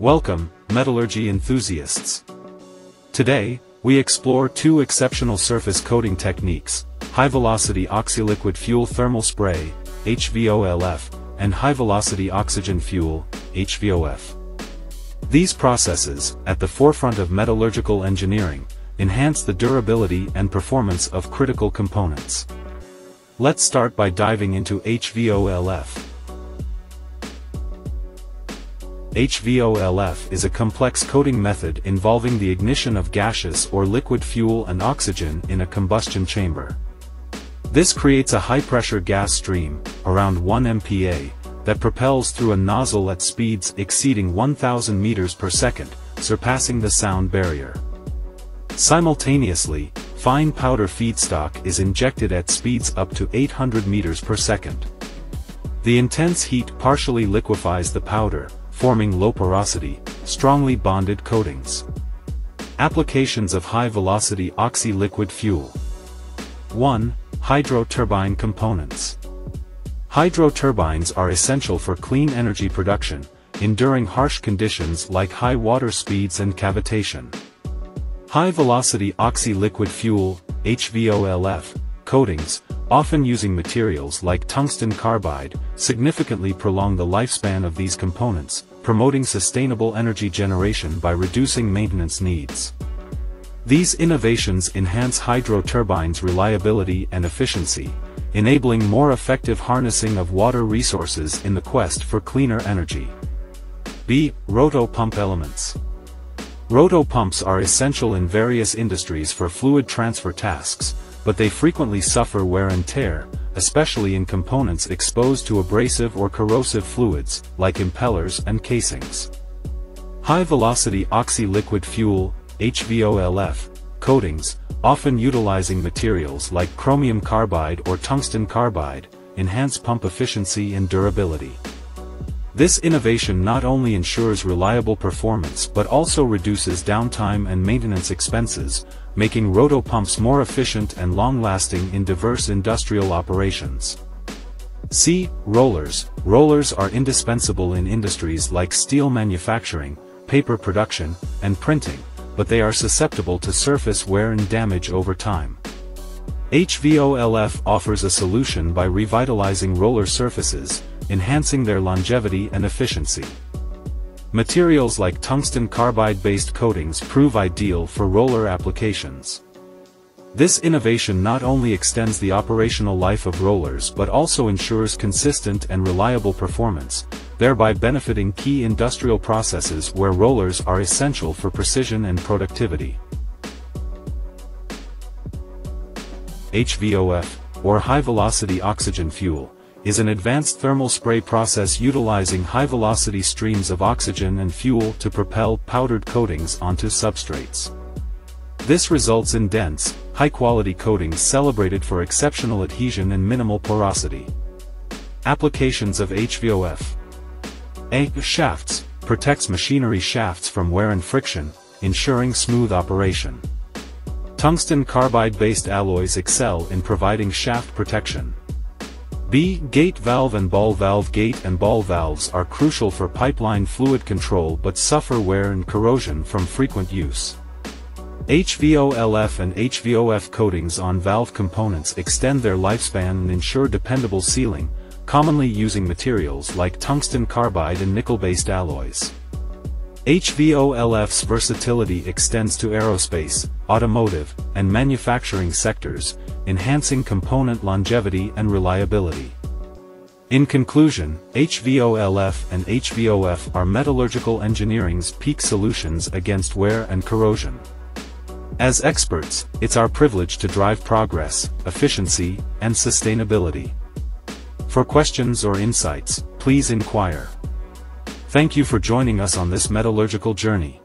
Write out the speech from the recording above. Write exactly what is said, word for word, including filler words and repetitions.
Welcome, metallurgy enthusiasts. Today, we explore two exceptional surface coating techniques, high-velocity oxyliquid fuel thermal spray, H V O L F, and high-velocity oxygen fuel, H V O F. These processes, at the forefront of metallurgical engineering, enhance the durability and performance of critical components. Let's start by diving into H V O L F. H V O L F is a complex coating method involving the ignition of gaseous or liquid fuel and oxygen in a combustion chamber. This creates a high-pressure gas stream, around one M P A, that propels through a nozzle at speeds exceeding one thousand meters per second, surpassing the sound barrier. Simultaneously, fine powder feedstock is injected at speeds up to eight hundred meters per second. The intense heat partially liquefies the powder, forming low-porosity, strongly bonded coatings. Applications of high-velocity oxy-liquid fuel. one. Hydroturbine components. Hydroturbines are essential for clean energy production, enduring harsh conditions like high water speeds and cavitation. High-velocity oxy-liquid fuel, H V O L F, coatings, often using materials like tungsten carbide, significantly prolong the lifespan of these components, promoting sustainable energy generation by reducing maintenance needs. These innovations enhance hydroturbines' reliability and efficiency, enabling more effective harnessing of water resources in the quest for cleaner energy. B. Rotopump elements. Rotopumps are essential in various industries for fluid transfer tasks, but they frequently suffer wear and tear, especially in components exposed to abrasive or corrosive fluids, like impellers and casings. High-velocity oxy-liquid fuel, H V O L F, coatings, often utilizing materials like chromium carbide or tungsten carbide, enhance pump efficiency and durability. This innovation not only ensures reliable performance but also reduces downtime and maintenance expenses, making rotopumps more efficient and long-lasting in diverse industrial operations. C. Rollers. Rollers are indispensable in industries like steel manufacturing, paper production, and printing, but they are susceptible to surface wear and damage over time. H V O L F offers a solution by revitalizing roller surfaces, enhancing their longevity and efficiency. Materials like tungsten carbide-based coatings prove ideal for roller applications. This innovation not only extends the operational life of rollers but also ensures consistent and reliable performance, thereby benefiting key industrial processes where rollers are essential for precision and productivity. H V O F, or high-velocity oxygen fuel, is an advanced thermal spray process utilizing high-velocity streams of oxygen and fuel to propel powdered coatings onto substrates. This results in dense, high-quality coatings celebrated for exceptional adhesion and minimal porosity. Applications of H V O F. A. Shafts, protects machinery shafts from wear and friction, ensuring smooth operation. Tungsten carbide-based alloys excel in providing shaft protection. B. Gate valve and ball valve. Gate and ball valves are crucial for pipeline fluid control but suffer wear and corrosion from frequent use. H V O L F and H V O F coatings on valve components extend their lifespan and ensure dependable sealing, commonly using materials like tungsten carbide and nickel-based alloys. H V O L F's versatility extends to aerospace, automotive, and manufacturing sectors, enhancing component longevity and reliability. In conclusion, H V O L F and H V O F are metallurgical engineering's peak solutions against wear and corrosion. As experts, it's our privilege to drive progress, efficiency, and sustainability. For questions or insights, please inquire. Thank you for joining us on this metallurgical journey.